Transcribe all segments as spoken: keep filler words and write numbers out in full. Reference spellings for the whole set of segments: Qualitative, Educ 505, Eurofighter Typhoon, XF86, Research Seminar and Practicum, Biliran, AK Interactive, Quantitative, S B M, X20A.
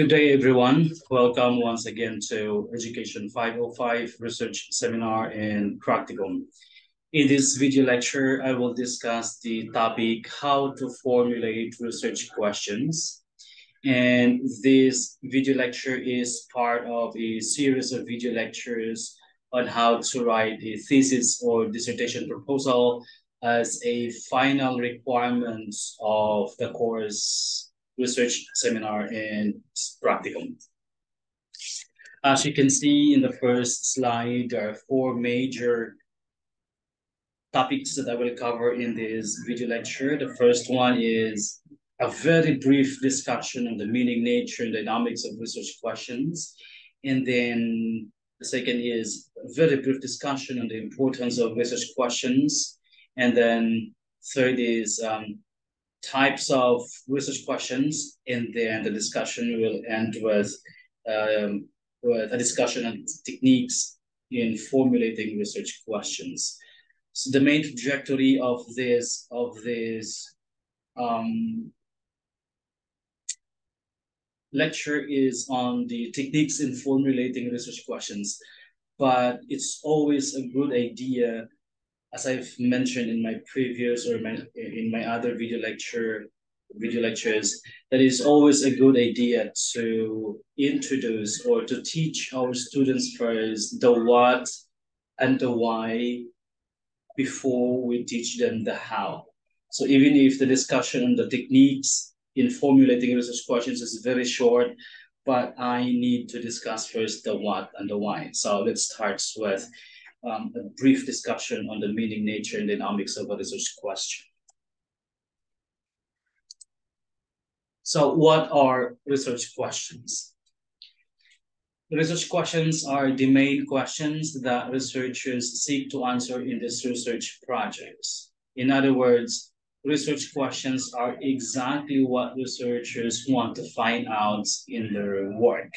Good day, everyone. Welcome once again to Education five oh five Research Seminar and Practicum. In this video lecture, I will discuss the topic, how to formulate research questions. And this video lecture is part of a series of video lectures on how to write a thesis or dissertation proposal as a final requirement of the course Research Seminar and Practicum. As you can see in the first slide, there are four major topics that I will cover in this video lecture. The first one is a very brief discussion on the meaning, nature, and dynamics of research questions. And then the second is a very brief discussion on the importance of research questions. And then third is um, types of research questions, and then the discussion will end with, um, with a discussion on techniques in formulating research questions. So the main trajectory of this of this um, lecture is on the techniques in formulating research questions, but it's always a good idea, as I've mentioned in my previous or my, in my other video lecture, video lectures, that it's always a good idea to introduce or to teach our students first the what and the why before we teach them the how. So even if the discussion on the techniques in formulating research questions is very short, but I need to discuss first the what and the why. So let's start with Um, a brief discussion on the meaning, nature, and dynamics of a research question. So what are research questions? Research questions are the main questions that researchers seek to answer in these research projects. In other words, research questions are exactly what researchers want to find out in their work.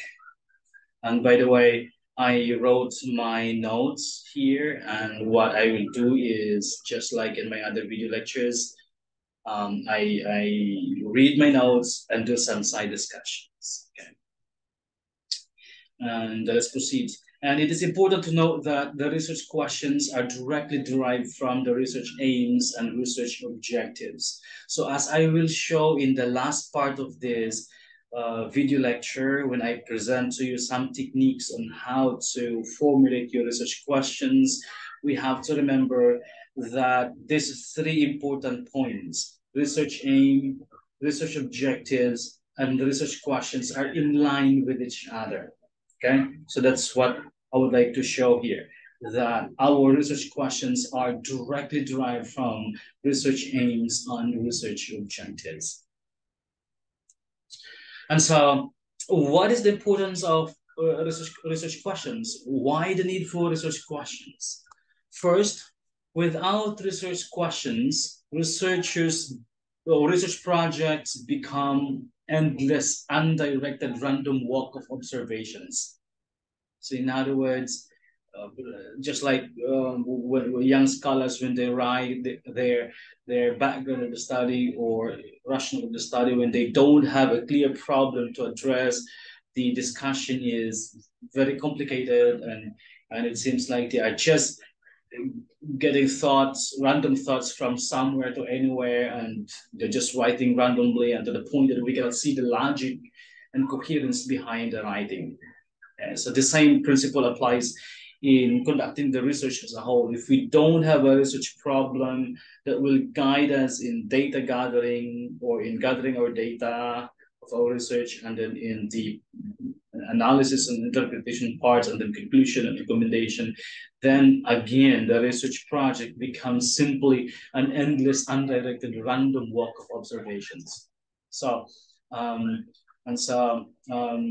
And by the way, I wrote my notes here, and what I will do is, just like in my other video lectures, um, I, I read my notes and do some side discussions. Okay. And let's proceed. And it is important to note that the research questions are directly derived from the research aims and research objectives. So as I will show in the last part of this Uh, video lecture, when I present to you some techniques on how to formulate your research questions, we have to remember that these three important points, research aim, research objectives, and research questions, are in line with each other, okay? So that's what I would like to show here, that our research questions are directly derived from research aims and research objectives. And so, what is the importance of uh, research, research questions? Why the need for research questions? First, without research questions, researchers or research projects become endless, undirected, random walk of observations. So in other words, uh, just like um, when young scholars, when they write their their background of the study or rationale of the study, when they don't have a clear problem to address, the discussion is very complicated, and and it seems like they are just getting thoughts, random thoughts from somewhere to anywhere, and they're just writing randomly, and to the point that we cannot see the logic and coherence behind the writing. And so the same principle applies in conducting the research as a whole. If we don't have a research problem that will guide us in data gathering or in gathering our data of our research, and then in the analysis and interpretation parts, and then conclusion and recommendation, then again, the research project becomes simply an endless, undirected, random walk of observations. So, um, and so, um,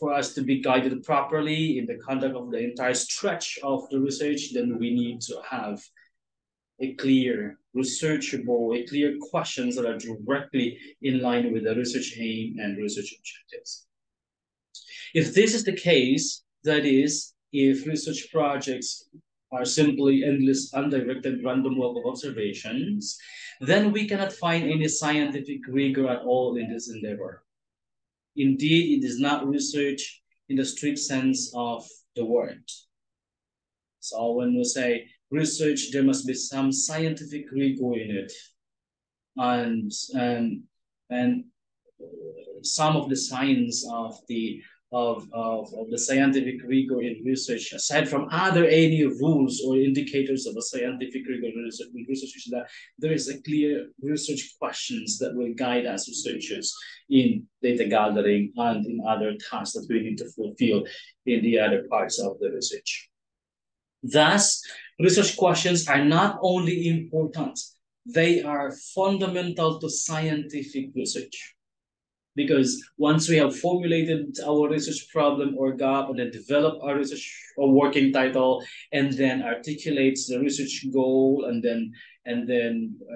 for us to be guided properly in the conduct of the entire stretch of the research, then we need to have a clear, researchable, a clear questions that are directly in line with the research aim and research objectives. If this is the case, that is, if research projects are simply endless, undirected, random walk of observations, then we cannot find any scientific rigor at all in this endeavor. Indeed, it is not research in the strict sense of the word. So when we say research, there must be some scientific rigor in it. And, and, and some of the signs of the Of, of, of the scientific rigor in research, aside from are there any rules or indicators of a scientific rigor in research, in research that there is a clear research questions that will guide us researchers in data gathering and in other tasks that we need to fulfill in the other parts of the research. Thus, research questions are not only important, they are fundamental to scientific research. Because once we have formulated our research problem or gap and then develop our research or working title and then articulates the research goal and then and then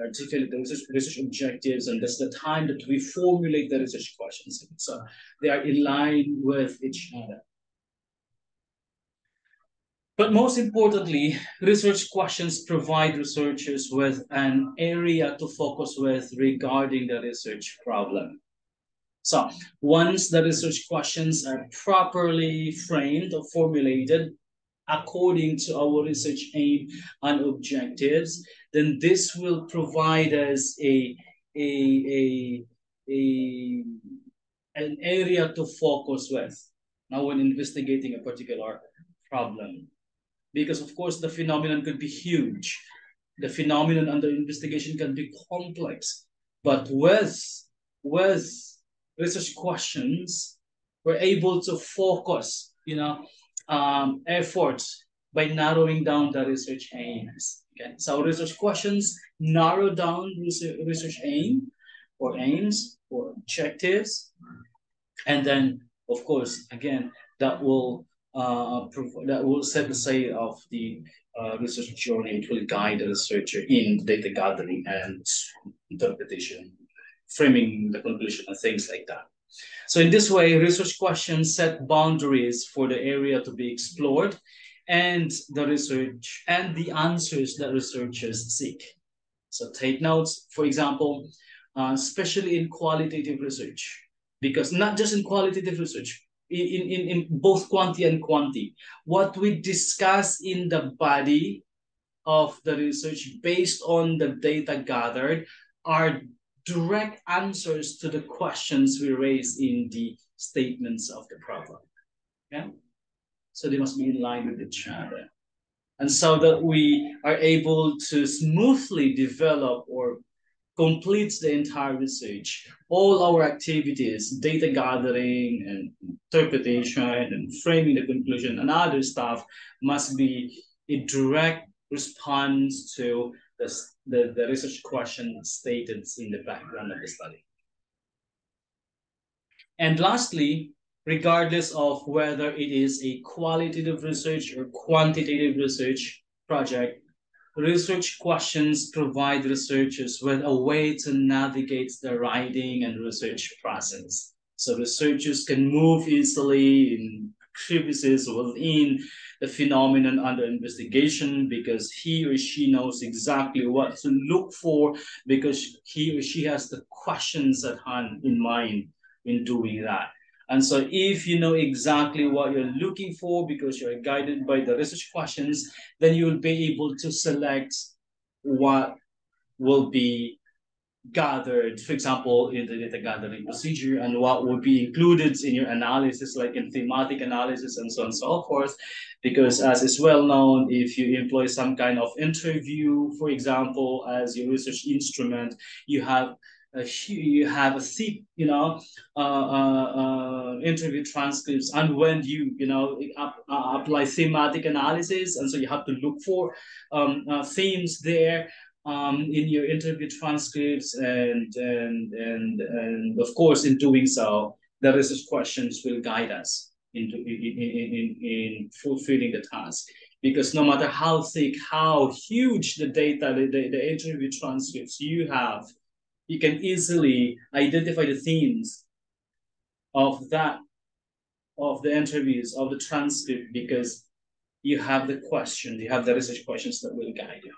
articulate the research, research objectives, and that's the time that we formulate the research questions. So they are in line with each other. But most importantly, research questions provide researchers with an area to focus with regarding the research problem. So once the research questions are properly framed or formulated according to our research aim and objectives, then this will provide us a, a, a, a, an area to focus with now when investigating a particular problem. Because of course, the phenomenon could be huge. The phenomenon under investigation can be complex, but with, with research questions, we're able to focus, you know, um, efforts by narrowing down the research aims. Okay, so research questions narrow down research aim or aims or objectives, and then, of course, again, that will uh, that will set the sail of the uh, research journey. It will guide the researcher in data gathering and interpretation, framing the conclusion and things like that. So in this way, research questions set boundaries for the area to be explored and the research and the answers that researchers seek. So take notes, for example, uh, especially in qualitative research, because not just in qualitative research, in, in, in both quantity and quantity, what we discuss in the body of the research based on the data gathered are direct answers to the questions we raise in the statements of the problem. Okay? So they must be in line with each other. And so that we are able to smoothly develop or complete the entire research, all our activities, data gathering and interpretation and framing the conclusion and other stuff must be a direct response to the The, the research question stated in the background of the study. And lastly, regardless of whether it is a qualitative research or quantitative research project, research questions provide researchers with a way to navigate the writing and research process. So researchers can move easily in crevices within the phenomenon under investigation because he or she knows exactly what to look for because he or she has the questions at hand in mind in doing that. And so if you know exactly what you're looking for because you're guided by the research questions, then you will be able to select what will be gathered, for example, in the data gathering procedure and what would be included in your analysis, like in thematic analysis and so on and so forth. Because as is well known, if you employ some kind of interview, for example, as your research instrument, you have a you have a thick, you know, uh, uh, uh, interview transcripts. And when you, you know, up, uh, apply thematic analysis, and so you have to look for um, uh, themes there. Um, in your interview transcripts and, and, and, and of course, in doing so, the research questions will guide us into, in, in, in, in fulfilling the task. Because no matter how thick, how huge the data, the, the, the interview transcripts you have, you can easily identify the themes of that, of the interviews, of the transcript, because you have the question, you have the research questions that will guide you.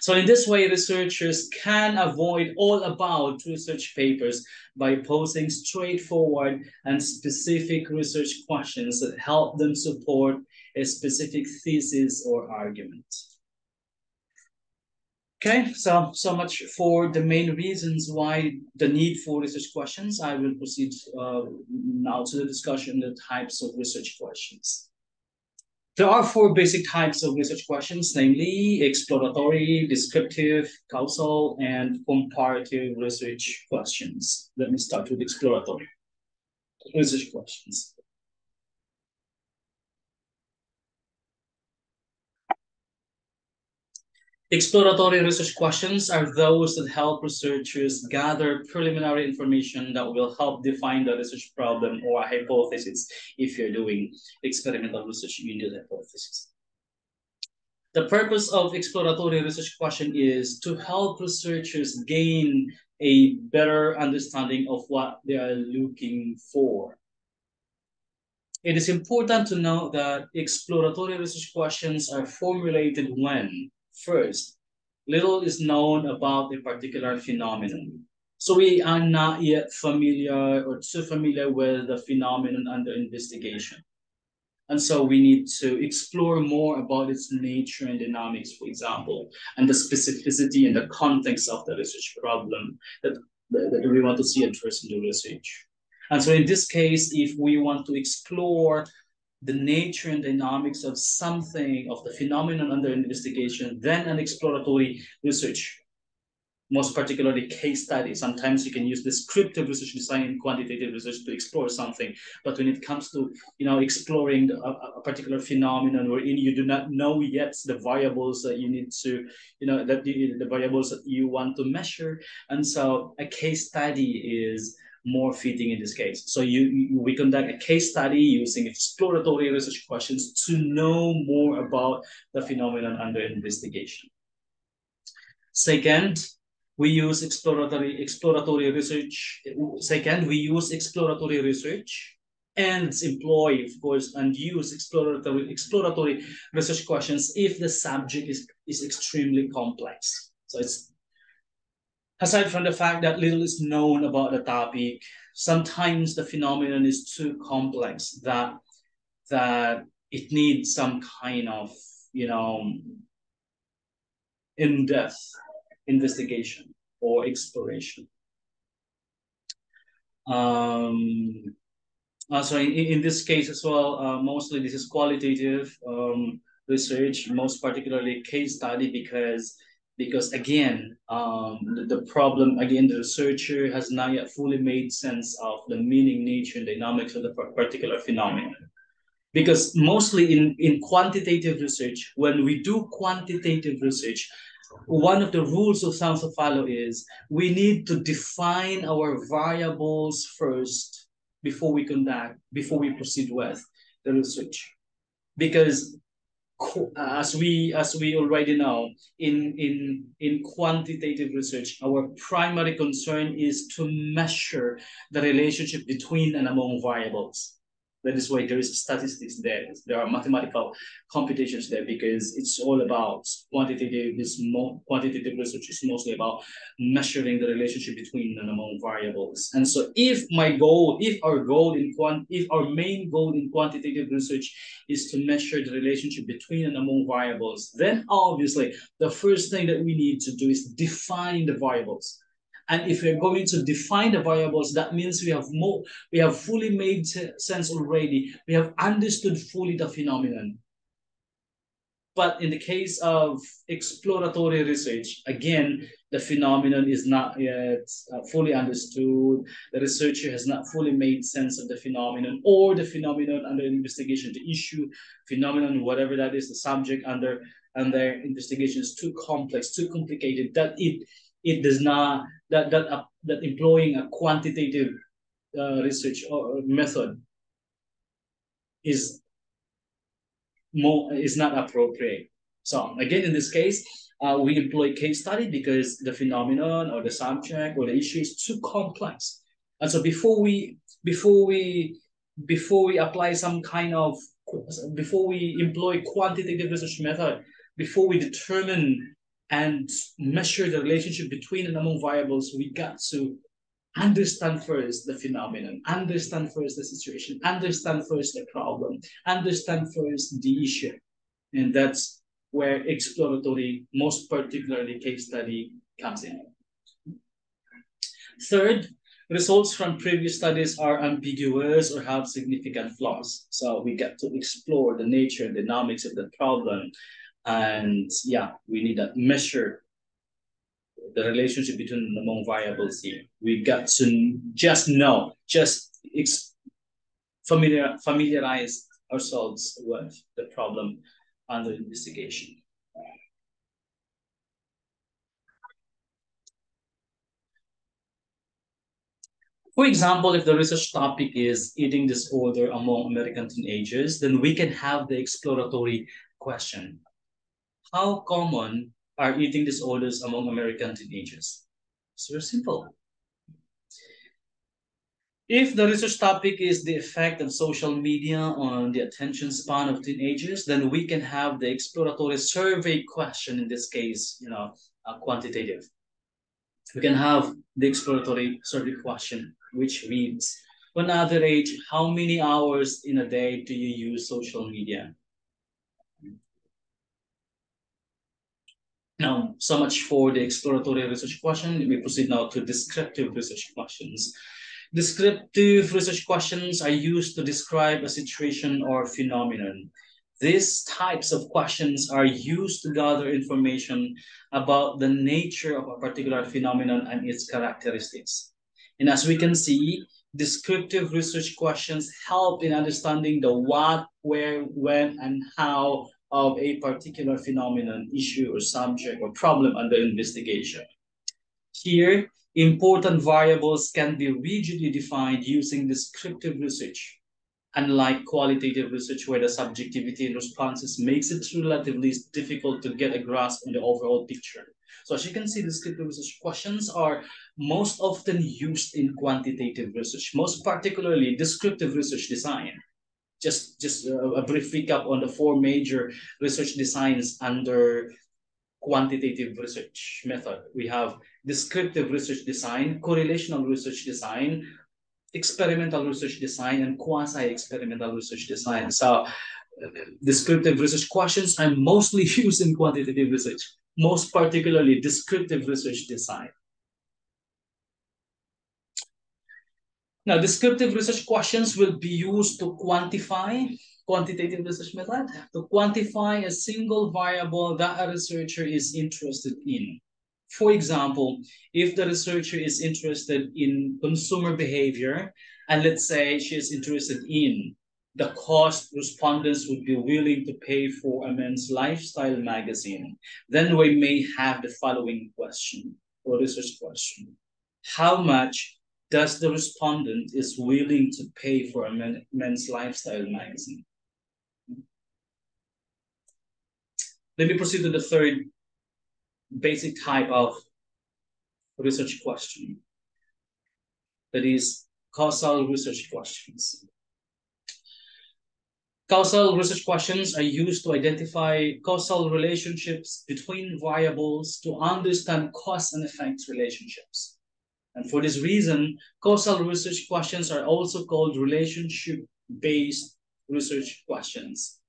So in this way, researchers can avoid all about research papers by posing straightforward and specific research questions that help them support a specific thesis or argument. Okay, so, so much for the main reasons why the need for research questions. I will proceed uh, now to the discussion of the types of research questions. There are four basic types of research questions, namely exploratory, descriptive, causal, and comparative research questions. Let me start with exploratory research questions. Exploratory research questions are those that help researchers gather preliminary information that will help define the research problem or a hypothesis. If you're doing experimental research, you need a hypothesis. The purpose of exploratory research question is to help researchers gain a better understanding of what they are looking for. It is important to note that exploratory research questions are formulated when first, little is known about a particular phenomenon. So we are not yet familiar or too familiar with the phenomenon under investigation. And so we need to explore more about its nature and dynamics, for example, and the specificity and the context of the research problem that, that we want to see addressed in the research. And so in this case, if we want to explore the nature and dynamics of something, of the phenomenon under investigation, then an exploratory research, most particularly case study. Sometimes you can use descriptive research design and quantitative research to explore something, but when it comes to, you know, exploring a, a particular phenomenon wherein you do not know yet the variables that you need to, you know, that the, the variables that you want to measure, and so a case study is more fitting in this case. So you, you we conduct a case study using exploratory research questions to know more about the phenomenon under investigation. Second, we use exploratory exploratory research. Second, we use exploratory research and employ, of course, and use exploratory exploratory research questions if the subject is, is extremely complex. So it's aside from the fact that little is known about the topic, sometimes the phenomenon is too complex that that it needs some kind of, you know, in-depth investigation or exploration. Um, so in, in this case as well, uh, mostly this is qualitative um, research, most particularly case study, because Because again, um, the, the problem, again, the researcher has not yet fully made sense of the meaning, nature, and dynamics of the particular phenomenon. Because mostly in, in quantitative research, when we do quantitative research, one of the rules of thumb to follow is we need to define our variables first before we conduct, before we proceed with the research. Because As we as we already know, in in in quantitative research, our primary concern is to measure the relationship between and among variables. That is why there is statistics there. There are mathematical computations there because it's all about quantitative. This more quantitative research is mostly about measuring the relationship between and among variables. And so, if my goal, if our goal in quant, if our main goal in quantitative research is to measure the relationship between and among variables, then obviously the first thing that we need to do is define the variables. And if we're going to define the variables, that means we have more, we have fully made sense already. We have understood fully the phenomenon. But in the case of exploratory research, again, the phenomenon is not yet fully understood. The researcher has not fully made sense of the phenomenon or the phenomenon under investigation, the issue, phenomenon, whatever that is, the subject under, under investigation is too complex, too complicated that it, it does not, that, that, uh, that employing a quantitative uh, research or method is more, is not appropriate. So again, in this case, uh, we employ case study because the phenomenon or the subject or the issue is too complex. And so before we, before we, before we apply some kind of, before we employ quantitative research method, before we determine and measure the relationship between and among variables, we got to understand first the phenomenon, understand first the situation, understand first the problem, understand first the issue. And that's where exploratory, most particularly case study, comes in. Third, results from previous studies are ambiguous or have significant flaws. So we get to explore the nature and dynamics of the problem. And yeah, we need to measure the relationship between and among variables here. We got to just know, just ex familiar, familiarize ourselves with the problem under investigation. For example, if the research topic is eating disorder among American teenagers, then we can have the exploratory question. How common are eating disorders among American teenagers? It's very simple. If the research topic is the effect of social media on the attention span of teenagers, then we can have the exploratory survey question, in this case, you know, uh, quantitative. We can have the exploratory survey question, which reads, on average, how many hours in a day do you use social media? Now, so much for the exploratory research question. We proceed now to descriptive research questions. Descriptive research questions are used to describe a situation or phenomenon. These types of questions are used to gather information about the nature of a particular phenomenon and its characteristics. And as we can see, descriptive research questions help in understanding the what, where, when, and how of a particular phenomenon, issue, or subject, or problem under investigation. Here, important variables can be rigidly defined using descriptive research, unlike qualitative research where the subjectivity in responses makes it relatively difficult to get a grasp on the overall picture. So as you can see, descriptive research questions are most often used in quantitative research, most particularly descriptive research design. Just, just a brief recap on the four major research designs under quantitative research method. We have descriptive research design, correlational research design, experimental research design, and quasi-experimental research design. So uh, descriptive research questions are mostly used in quantitative research, most particularly descriptive research design. Now, descriptive research questions will be used to quantify quantitative research method, to quantify a single variable that a researcher is interested in. For example, if the researcher is interested in consumer behavior, and let's say she is interested in the cost respondents would be willing to pay for a men's lifestyle magazine, then we may have the following question or research question. How much does the respondent is willing to pay for a men, men's lifestyle magazine? Let me proceed to the third basic type of research question, that is causal research questions. Causal research questions are used to identify causal relationships between variables to understand cause and effect relationships. And for this reason, causal research questions are also called relationship-based research questions.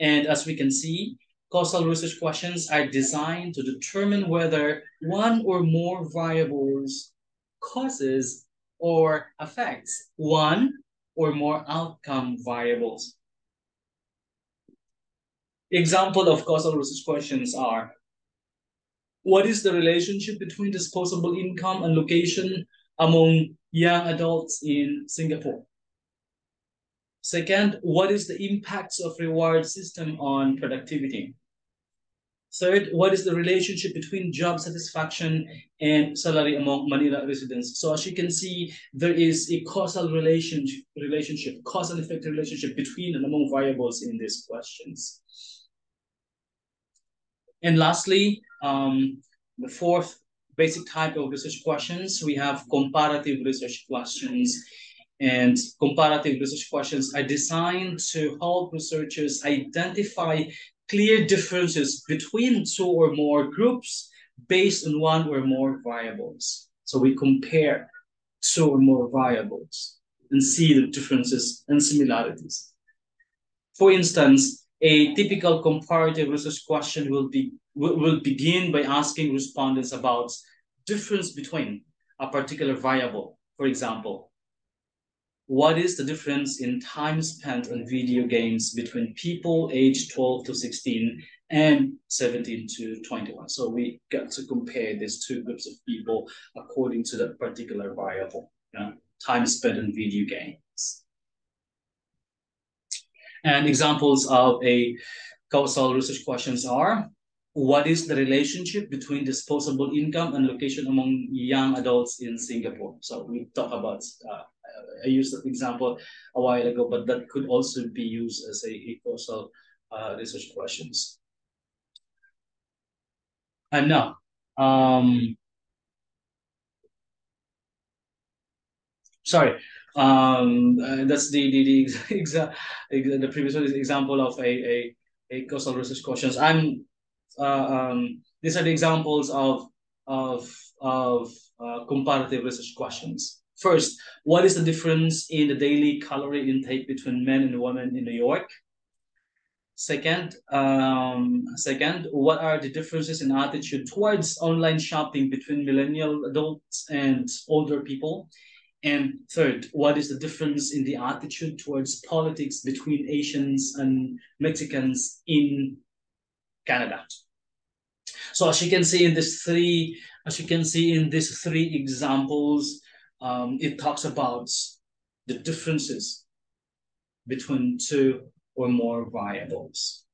And as we can see, causal research questions are designed to determine whether one or more variables causes or affects one or more outcome variables. Example of causal research questions are, what is the relationship between disposable income and location among young adults in Singapore? Second, what is the impact of reward system on productivity? Third, what is the relationship between job satisfaction and salary among Manila residents? So as you can see, there is a causal relationship, relationship cause and effect relationship between and among variables in these questions. And lastly, um, the fourth basic type of research questions, we have comparative research questions. And comparative research questions are designed to help researchers identify clear differences between two or more groups based on one or more variables. So we compare two or more variables and see the differences and similarities. For instance, a typical comparative research question will be will, will begin by asking respondents about difference between a particular variable. For example, what is the difference in time spent on video games between people aged twelve to sixteen and seventeen to twenty-one? So we got to compare these two groups of people according to that particular variable, you know, time spent on video games. And examples of a causal research questions are, what is the relationship between disposable income and location among young adults in Singapore? So we talk about, uh, I used that example a while ago, but that could also be used as a, a causal uh, research questions. And now, um, sorry. Um, uh, that's the the the, exa exa the previous one is example of a a, a causal research questions. I'm uh, um, these are the examples of of of uh, comparative research questions. First, what is the difference in the daily calorie intake between men and women in New York? Second, um, second, what are the differences in attitude towards online shopping between millennial adults and older people? And third, what is the difference in the attitude towards politics between Asians and Mexicans in Canada? So as you can see in these three, as you can see in these three examples, um, it talks about the differences between two or more variables.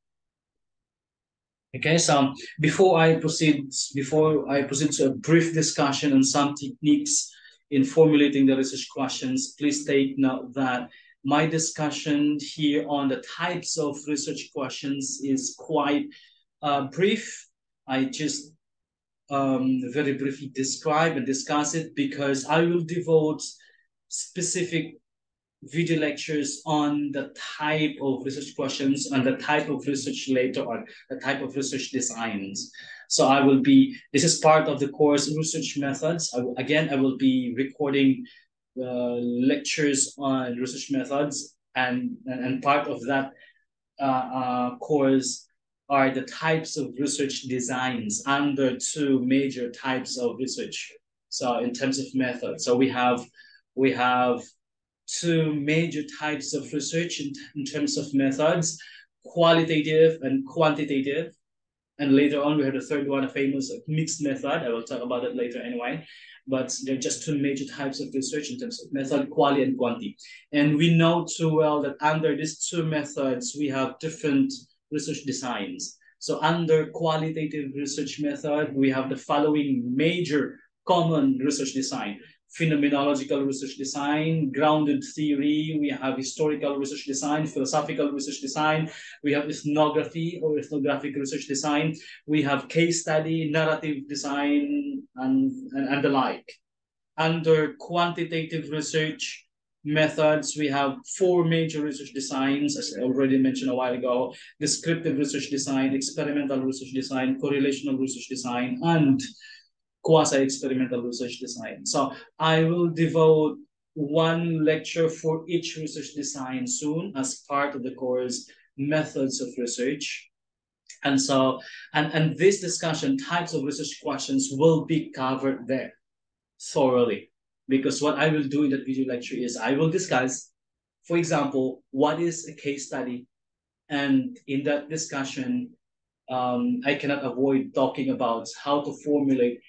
Okay, so before I proceed, before I proceed to a brief discussion on some techniques in formulating the research questions, please take note that my discussion here on the types of research questions is quite uh, brief. I just um, very briefly describe and discuss it because I will devote specific video lectures on the type of research questions and the type of research later on, the type of research designs. So I will be, this is part of the course research methods. I will, again, I will be recording uh, lectures on research methods, and, and, and part of that uh, uh, course are the types of research designs under two major types of research. So in terms of methods, so we have, we have two major types of research in, in terms of methods, qualitative and quantitative. And later on, we had a third one, a famous mixed method. I will talk about it later anyway. But there are just two major types of research in terms of method, quali and quanti. And we know too well that under these two methods, we have different research designs. So under qualitative research method, we have the following major common research design: phenomenological research design, grounded theory, we have historical research design, philosophical research design, we have ethnography or ethnographic research design, we have case study, narrative design, and, and, and the like. Under quantitative research methods, we have four major research designs, as I already mentioned a while ago: descriptive research design, experimental research design, correlational research design, and quasi-experimental research design. So I will devote one lecture for each research design soon as part of the course methods of research. And so, and, and this discussion, types of research questions, will be covered there thoroughly, because what I will do in that video lecture is I will discuss, for example, what is a case study? And in that discussion, um, I cannot avoid talking about how to formulate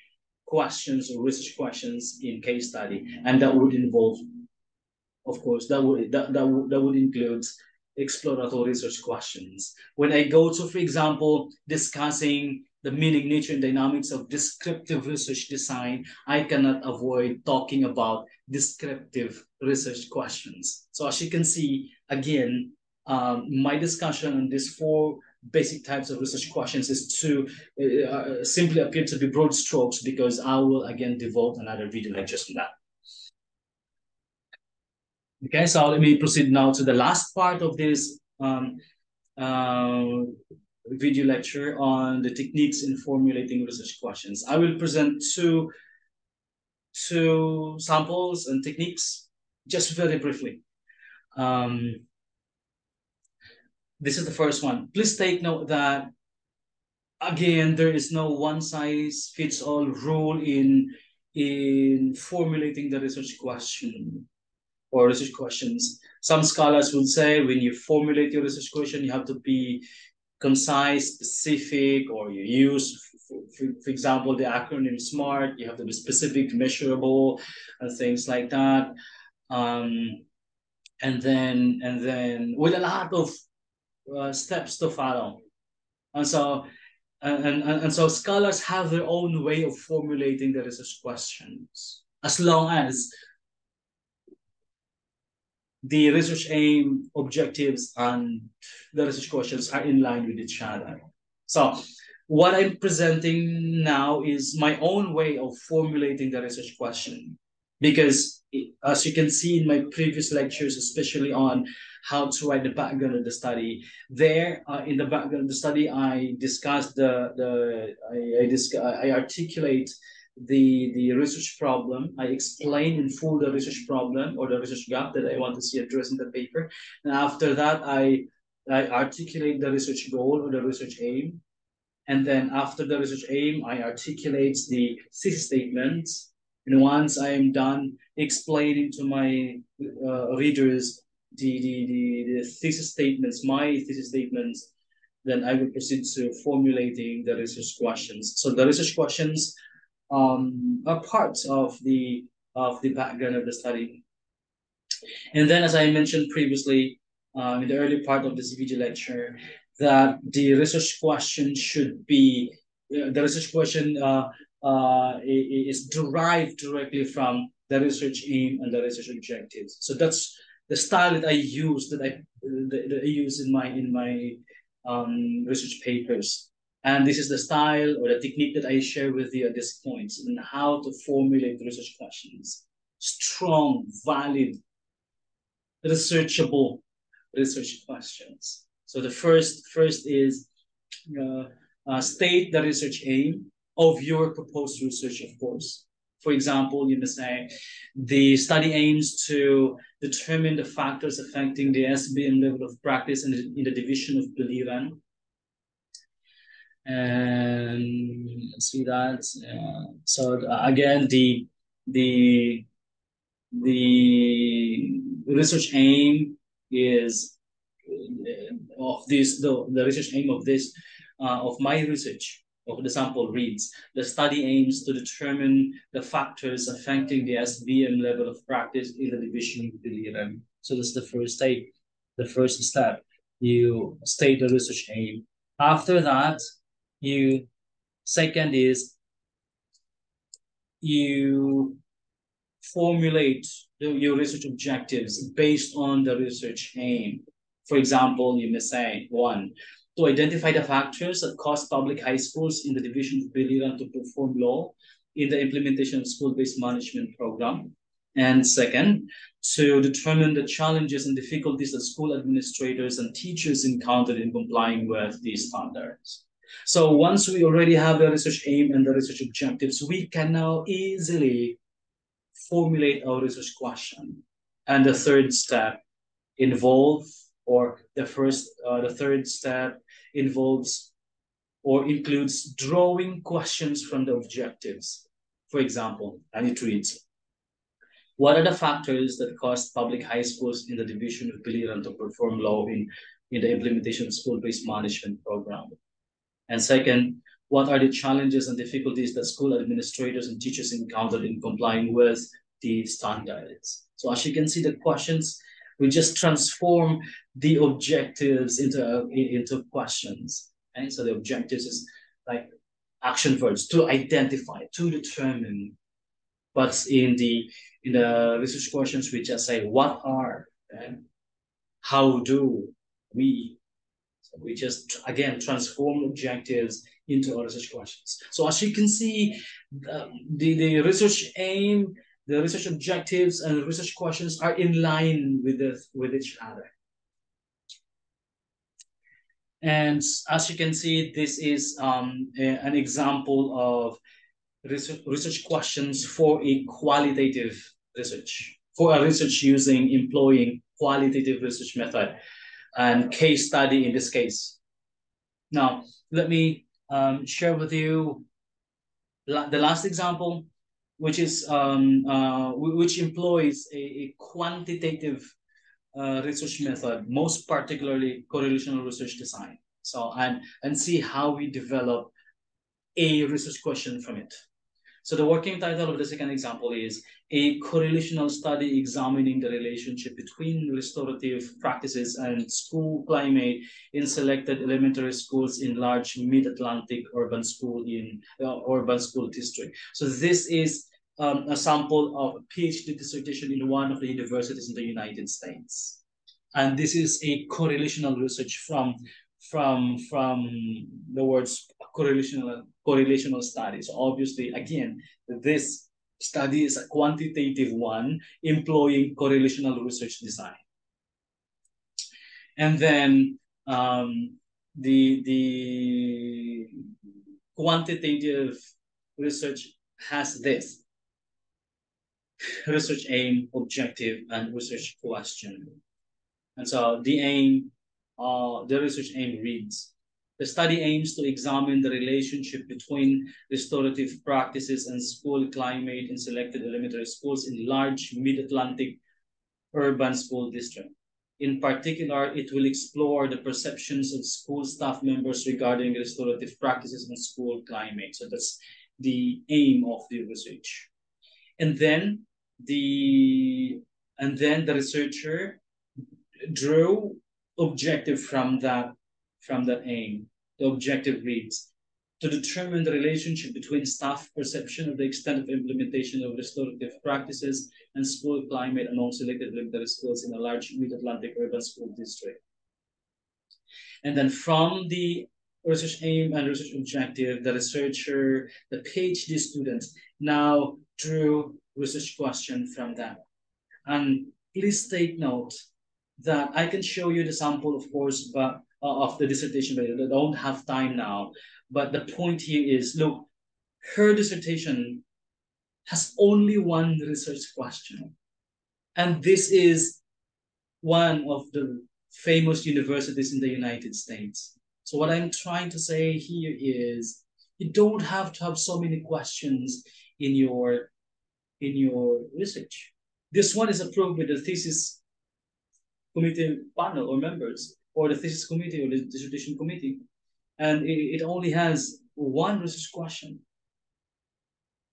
questions or research questions in case study, and that would involve, of course, that would that, that would that would include exploratory research questions. When I go to, for example, discussing the meaning, nature, and dynamics of descriptive research design, I cannot avoid talking about descriptive research questions. So as you can see, again, um, my discussion on these four basic types of research questions is to uh, simply appear to be broad strokes, because I will again devote another video lecture to that. Okay, so let me proceed now to the last part of this um, uh, video lecture on the techniques in formulating research questions. I will present two, two samples and techniques just very briefly. Um, this is the first one. Please take note that, again, there is no one-size-fits-all rule in, in formulating the research question or research questions. Some scholars would say when you formulate your research question, you have to be concise, specific, or you use, for, for, for example, the acronym SMART. You have to be specific, measurable, and things like that. Um, and then, and then with a lot of uh, steps to follow. And so, and, and, and so scholars have their own way of formulating the research questions, as long as the research aim, objectives, and the research questions are in line with each other. So what I'm presenting now is my own way of formulating the research question, because as you can see in my previous lectures, especially on how to write the background of the study, there uh, in the background of the study, I discussed the, the I, I, discuss, I articulate the the research problem. I explain in full the research problem or the research gap that I want to see addressed in the paper, and after that I I articulate the research goal or the research aim, and then after the research aim I articulate the thesis statements. And once I am done explaining to my uh, readers the, the the the thesis statements, my thesis statements, then I will proceed to formulating the research questions. So the research questions Um, are parts of the of the background of the study. And then, as I mentioned previously uh, in the early part of this video lecture, that the research question should be uh, the research question uh, uh, is derived directly from the research aim and the research objectives. So that's the style that I use that I that, that I use in my in my um, research papers. And this is the style or the technique that I share with you at this point on how to formulate research questions. Strong, valid, researchable research questions. So the first, first is uh, uh, state the research aim of your proposed research, of course. For example, you may say, the study aims to determine the factors affecting the S B M level of practice in the, in the division of Biliran. And let's see that. Uh, so again, the the the research aim is uh, of this. The the research aim of this uh, of my research of the sample reads: the study aims to determine the factors affecting the S B M level of practice in the division of Biliran. So this is the first step. The first step, you state the research aim. After that, you second is you formulate the, your research objectives based on the research aim. For example, you may say one, to identify the factors that cause public high schools in the division of Biliran to perform low in the implementation of school-based management program. And second, to determine the challenges and difficulties that school administrators and teachers encountered in complying with these standards. So once we already have the research aim and the research objectives, we can now easily formulate our research question. And the third step involves, or the first, uh, the third step involves or includes drawing questions from the objectives. For example, and it reads, what are the factors that caused public high schools in the division of Biliran to perform low in, in the implementation of school-based management program? And second, what are the challenges and difficulties that school administrators and teachers encountered in complying with the standards? So as you can see, the questions, we just transform the objectives into, into questions. Okay? So the objectives is like action verbs, to identify, to determine. But in the in the research questions, we just say what are, okay? How do we? So we just again transform objectives into our research questions. So as you can see, the, the the research aim, the research objectives, and the research questions are in line with the with each other. And as you can see, this is um, a, an example of research, research questions for a qualitative research, for a research using, employing qualitative research method and case study in this case. Now, let me um, share with you la the last example, which is um, uh, which employs a, a quantitative uh, research method, most particularly correlational research design. So and and see how we develop a research question from it. So the working title of the second example is a correlational study examining the relationship between restorative practices and school climate in selected elementary schools in large mid-Atlantic urban school in uh, urban school district. So this is um, a sample of a PhD dissertation in one of the universities in the United States. And this is a correlational research from from from the words correlational correlational studies. Obviously, again, this study is a quantitative one employing correlational research design. And then um, the the quantitative research has this research aim, objective, and research question. And so the aim. Uh, the research aim reads, the study aims to examine the relationship between restorative practices and school climate in selected elementary schools in large mid-Atlantic urban school district. In particular, it will explore the perceptions of school staff members regarding restorative practices and school climate. So that's the aim of the research. And then the, and then the researcher drew objective from that from that aim. The objective reads, to determine the relationship between staff perception of the extent of implementation of restorative practices and school climate among selected elementary schools in a large mid-Atlantic urban school district. And then from the research aim and research objective, the researcher, the PhD students now drew research question from that. And please take note that I can show you the sample, of course, but uh, of the dissertation, but I don't have time now. But the point here is, look, her dissertation has only one research question. And this is one of the famous universities in the United States. So what I'm trying to say here is, you don't have to have so many questions in your, in your research. This one is approved with the thesis committee panel or members, or the thesis committee or the dissertation committee. And it, it only has one research question.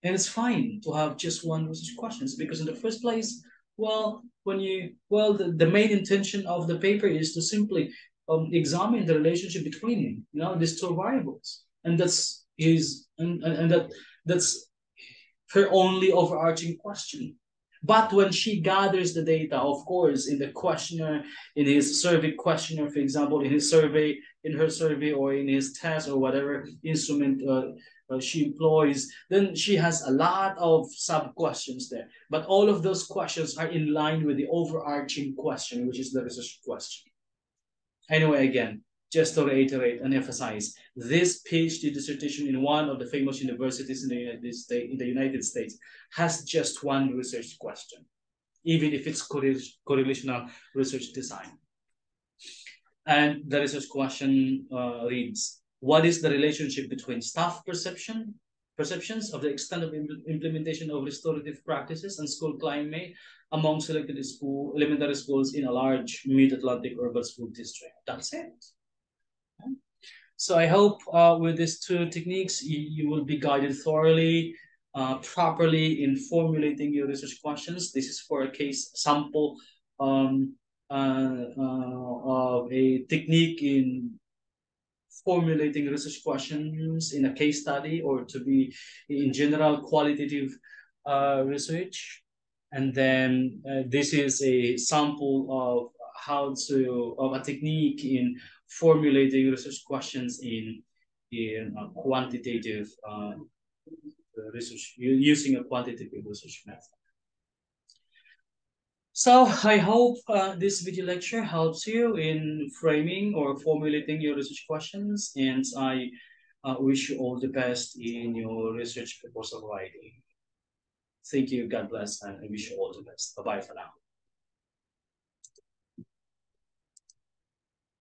And it's fine to have just one research question because in the first place, well, when you, well, the, the main intention of the paper is to simply um, examine the relationship between, you know, these two variables. And that's his, and, and, and that that's her only overarching question. But when she gathers the data, of course, in the questionnaire, in his survey questionnaire, for example, in his survey, in her survey, or in his test, or whatever instrument uh, uh, she employs, then she has a lot of sub-questions there. But all of those questions are in line with the overarching question, which is the research question. Anyway, again, just to reiterate and emphasize, this PhD dissertation in one of the famous universities in the United States, in the United States has just one research question, even if it's correlational research design. And the research question uh, reads, what is the relationship between staff perception, perceptions of the extent of impl implementation of restorative practices and school climate among selected school, elementary schools in a large mid-Atlantic urban school district? That's it. So I hope uh, with these two techniques, you, you will be guided thoroughly, uh, properly in formulating your research questions. This is for a case sample um, uh, uh, of a technique in formulating research questions in a case study, or to be in general qualitative uh, research. And then uh, this is a sample of how to, of a technique in formulating research questions in, in a quantitative uh, research, using a quantitative research method. So I hope uh, this video lecture helps you in framing or formulating your research questions, and I uh, wish you all the best in your research proposal writing. Thank you, God bless, and I wish you all the best. Bye-bye for now.